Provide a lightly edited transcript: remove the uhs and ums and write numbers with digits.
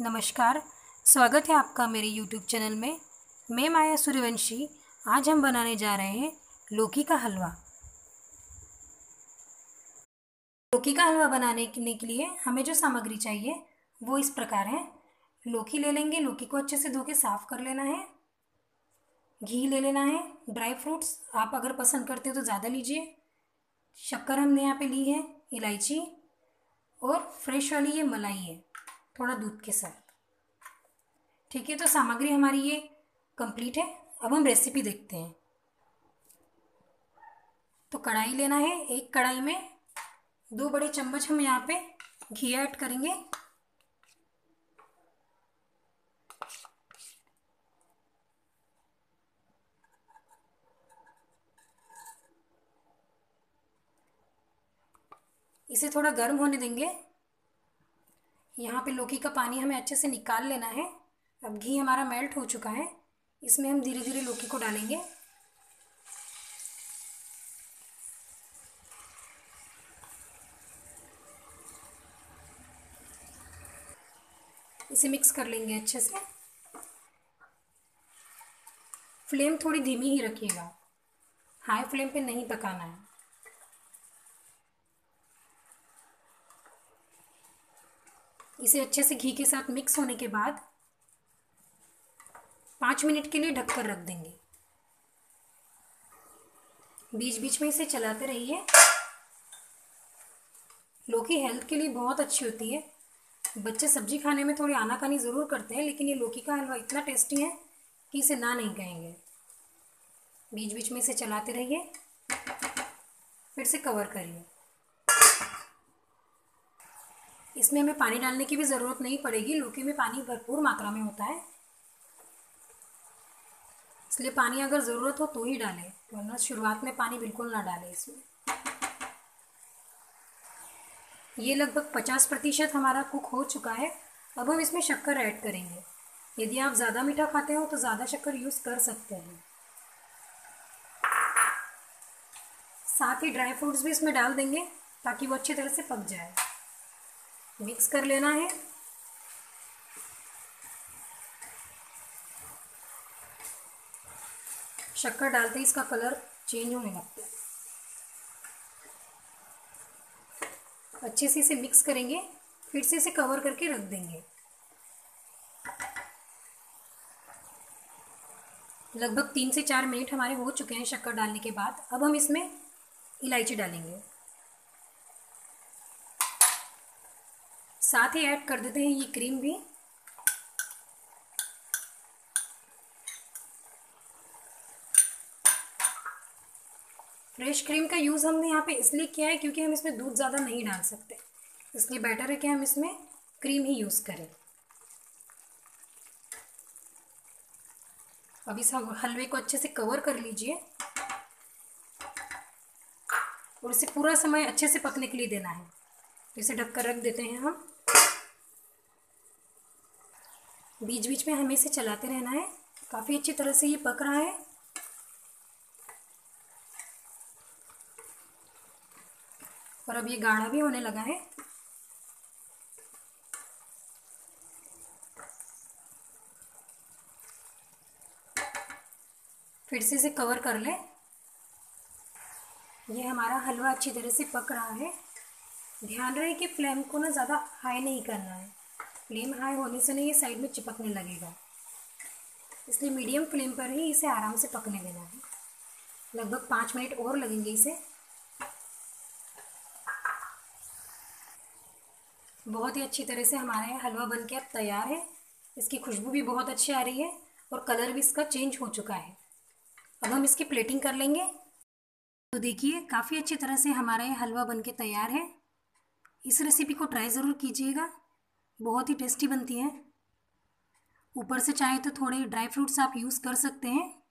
नमस्कार, स्वागत है आपका मेरे YouTube चैनल में। मैं माया सूर्यवंशी। आज हम बनाने जा रहे हैं लौकी का हलवा। लौकी का हलवा बनाने के लिए हमें जो सामग्री चाहिए वो इस प्रकार है। लौकी ले लेंगे, लौकी को अच्छे से धो के साफ़ कर लेना है। घी ले लेना है। ड्राई फ्रूट्स आप अगर पसंद करते हो तो ज़्यादा लीजिए। शक्कर हमने यहाँ पे ली है, इलायची और फ्रेश वाली ये मलाई है, थोड़ा दूध के साथ। ठीक है, तो सामग्री हमारी ये कंप्लीट है। अब हम रेसिपी देखते हैं। तो कढ़ाई लेना है। एक कढ़ाई में 2 बड़े चम्मच हम यहाँ पे घी ऐड करेंगे। इसे थोड़ा गर्म होने देंगे। यहाँ पे लौकी का पानी हमें अच्छे से निकाल लेना है। अब घी हमारा मेल्ट हो चुका है, इसमें हम धीरे धीरे लौकी को डालेंगे। इसे मिक्स कर लेंगे अच्छे से। फ्लेम थोड़ी धीमी ही रखिएगा, हाई फ्लेम पे नहीं पकाना है। इसे अच्छे से घी के साथ मिक्स होने के बाद 5 मिनट के लिए ढककर रख देंगे। बीच बीच में इसे चलाते रहिए। लौकी हेल्थ के लिए बहुत अच्छी होती है। बच्चे सब्जी खाने में थोड़ी आनाकानी ज़रूर करते हैं, लेकिन ये लौकी का हलवा इतना टेस्टी है कि इसे ना नहीं कहेंगे। बीच बीच में इसे चलाते रहिए, फिर से कवर करिए। इसमें हमें पानी डालने की भी ज़रूरत नहीं पड़ेगी, लौकी में पानी भरपूर मात्रा में होता है, इसलिए पानी अगर ज़रूरत हो तो ही डालें, वरना शुरुआत में पानी बिल्कुल ना डालें इसमें। ये लगभग 50% हमारा कुक हो चुका है। अब हम इसमें शक्कर ऐड करेंगे। यदि आप ज़्यादा मीठा खाते हो तो ज़्यादा शक्कर यूज़ कर सकते हैं। साथ ही ड्राई फ्रूट्स भी इसमें डाल देंगे ताकि वो अच्छी तरह से पक जाए। मिक्स कर लेना है। शक्कर डालते ही इसका कलर चेंज होने लगता है। अच्छे से इसे मिक्स करेंगे, फिर से इसे कवर करके रख देंगे। लगभग 3 से 4 मिनट हमारे हो चुके हैं शक्कर डालने के बाद। अब हम इसमें इलायची डालेंगे, साथ ही ऐड कर देते हैं ये क्रीम भी। फ्रेश क्रीम का यूज़ हमने यहाँ पे इसलिए किया है क्योंकि हम इसमें दूध ज़्यादा नहीं डाल सकते, इसलिए बेटर है कि हम इसमें क्रीम ही यूज़ करें। अब इस हलवे को अच्छे से कवर कर लीजिए और इसे पूरा समय अच्छे से पकने के लिए देना है। इसे ढककर रख देते हैं हम। बीच बीच में हमें इसे चलाते रहना है। काफ़ी अच्छी तरह से ये पक रहा है। और अब ये गाढ़ा भी होने लगा है। फिर से इसे कवर कर लें। ये हमारा हलवा अच्छी तरह से पक रहा है। ध्यान रहे कि फ्लेम को ना ज़्यादा हाई नहीं करना है। फ्लेम हाई होने से ना ये साइड में चिपकने लगेगा, इसलिए मीडियम फ्लेम पर ही इसे आराम से पकने देना है। लगभग 5 मिनट और लगेंगे इसे। बहुत ही अच्छी तरह से हमारा हलवा बनके अब तैयार है। इसकी खुशबू भी बहुत अच्छी आ रही है और कलर भी इसका चेंज हो चुका है। अब हम इसकी प्लेटिंग कर लेंगे। तो देखिए, काफ़ी अच्छी तरह से हमारा ये हलवा बनके तैयार है। इस रेसिपी को ट्राई ज़रूर कीजिएगा, बहुत ही टेस्टी बनती है। ऊपर से चाहे तो थोड़े ड्राई फ्रूट्स आप यूज़ कर सकते हैं।